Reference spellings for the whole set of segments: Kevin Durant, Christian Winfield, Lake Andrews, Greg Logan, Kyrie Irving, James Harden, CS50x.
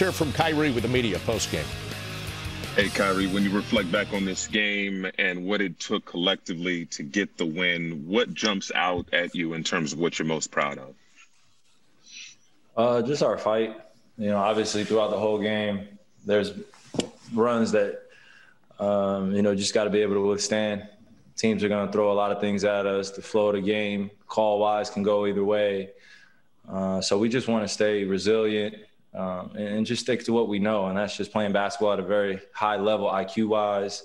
Let's hear from Kyrie with the media postgame. Hey, Kyrie, when you reflect back on this game and what it took collectively to get the win, what jumps out at you in terms of what you're most proud of? Just our fight. You know, obviously throughout the whole game, there's runs that, you know, just got to be able to withstand. Teams are going to throw a lot of things at us. The flow of the game, call-wise, can go either way. So we just want to stay resilient and just stick to what we know, and that's just playing basketball at a very high level, IQ-wise,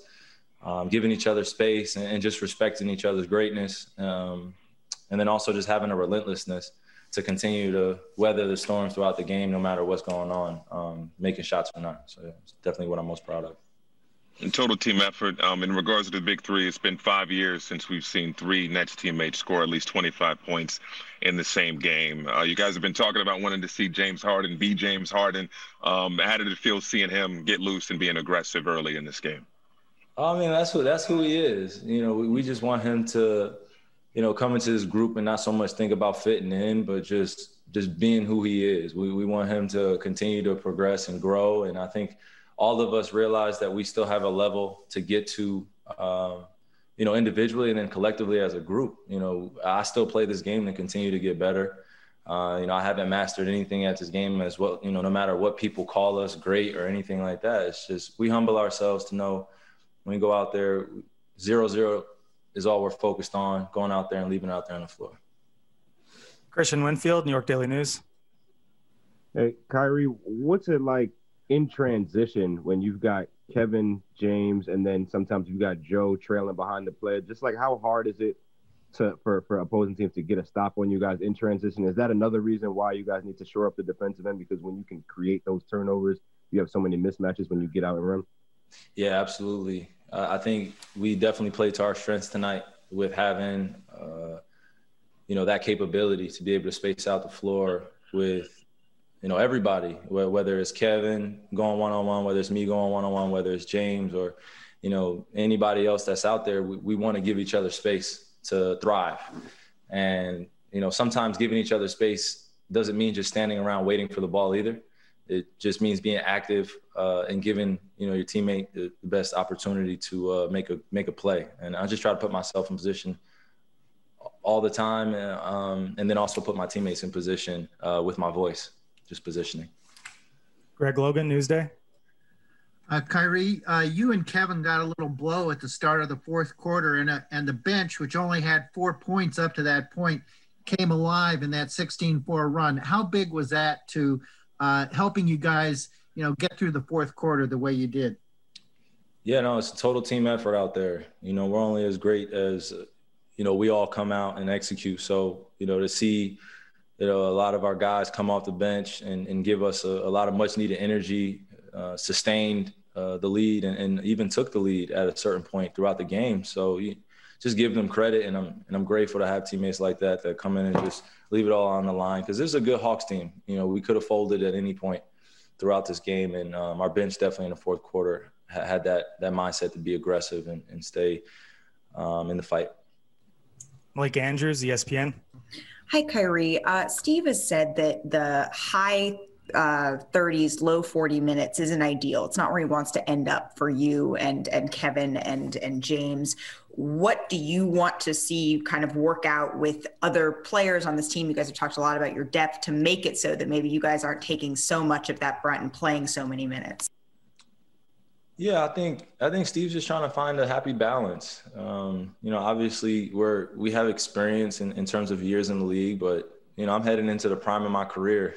giving each other space and just respecting each other's greatness, and then also just having a relentlessness to continue to weather the storms throughout the game no matter what's going on, making shots or not. So yeah, it's definitely what I'm most proud of. In total team effort, in regards to the big three, it's been 5 years since we've seen three Nets teammates score at least 25 points in the same game. You guys have been talking about wanting to see James Harden be James Harden. How did it feel seeing him get loose and being aggressive early in this game? I mean, that's who he is. You know, we just want him to, you know, come into this group and not so much think about fitting in, but just being who he is. We want him to continue to progress and grow, and I think all of us realize that we still have a level to get to, you know, individually and then collectively as a group. You know, I still play this game and continue to get better. You know, I haven't mastered anything at this game as well. You know, no matter what people call us great or anything like that, it's just we humble ourselves to know when we go out there, 0-0 is all we're focused on, going out there and leaving out there on the floor. Christian Winfield, New York Daily News. Hey, Kyrie, what's it like in transition when you've got Kevin, James, and then sometimes you've got Joe trailing behind the player? Just like how hard is it for opposing teams to get a stop on you guys in transition? Is that another reason why you guys need to shore up the defensive end? Because when you can create those turnovers, you have so many mismatches when you get out and run. Yeah, absolutely. I think we definitely played to our strengths tonight with having, you know, that capability to be able to space out the floor with, you know, everybody, whether it's Kevin going one-on-one, whether it's me going one-on-one, whether it's James or, you know, anybody else that's out there, we want to give each other space to thrive. And, you know, sometimes giving each other space doesn't mean just standing around waiting for the ball either. It just means being active and giving, you know, your teammate the best opportunity to make a play. And I just try to put myself in position all the time and then also put my teammates in position with my voice. Just positioning. Greg Logan, Newsday. Kyrie, you and Kevin got a little blow at the start of the fourth quarter, and the bench, which only had 4 points up to that point, came alive in that 16-4 run. How big was that to helping you guys, you know, get through the fourth quarter the way you did? Yeah, no, it's a total team effort out there. You know, we're only as great as, you know, we all come out and execute. So, you know, to see – you know, a lot of our guys come off the bench and give us a lot of much-needed energy, sustained the lead and even took the lead at a certain point throughout the game. So you just give them credit, and I'm grateful to have teammates like that that come in and just leave it all on the line, because this is a good Hawks team. You know, we could have folded at any point throughout this game, and our bench definitely in the fourth quarter had that mindset to be aggressive and stay in the fight. Lake Andrews, ESPN. Hi, Kyrie. Steve has said that the high 30s, low 40 minutes isn't ideal. It's not where he wants to end up for you and Kevin and James. What do you want to see kind of work out with other players on this team? You guys have talked a lot about your depth to make it so that maybe you guys aren't taking so much of that brunt and playing so many minutes. Yeah, I think Steve's just trying to find a happy balance. You know, obviously we have experience in terms of years in the league, but you know, I'm heading into the prime of my career.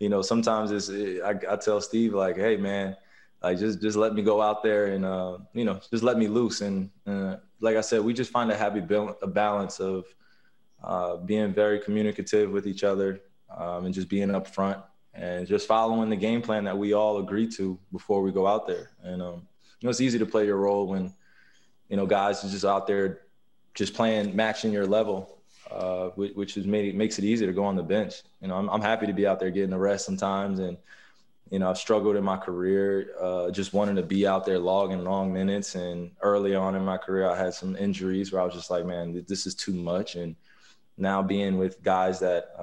You know, sometimes I tell Steve like, "Hey, man, like just let me go out there and you know, just let me loose." And like I said, we just find a happy balance of being very communicative with each other and just being upfront. And just following the game plan that we all agree to before we go out there. And, you know, it's easy to play your role when, you know, guys are just out there just playing, matching your level, which is makes it easier to go on the bench. You know, I'm happy to be out there getting the rest sometimes. And, you know, I've struggled in my career just wanting to be out there logging long minutes. And early on in my career, I had some injuries where I was just like, man, this is too much. And now being with guys that,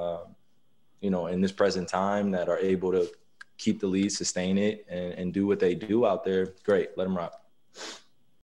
you know, in this present time that are able to keep the lead, sustain it, and do what they do out there, great. Let them rock.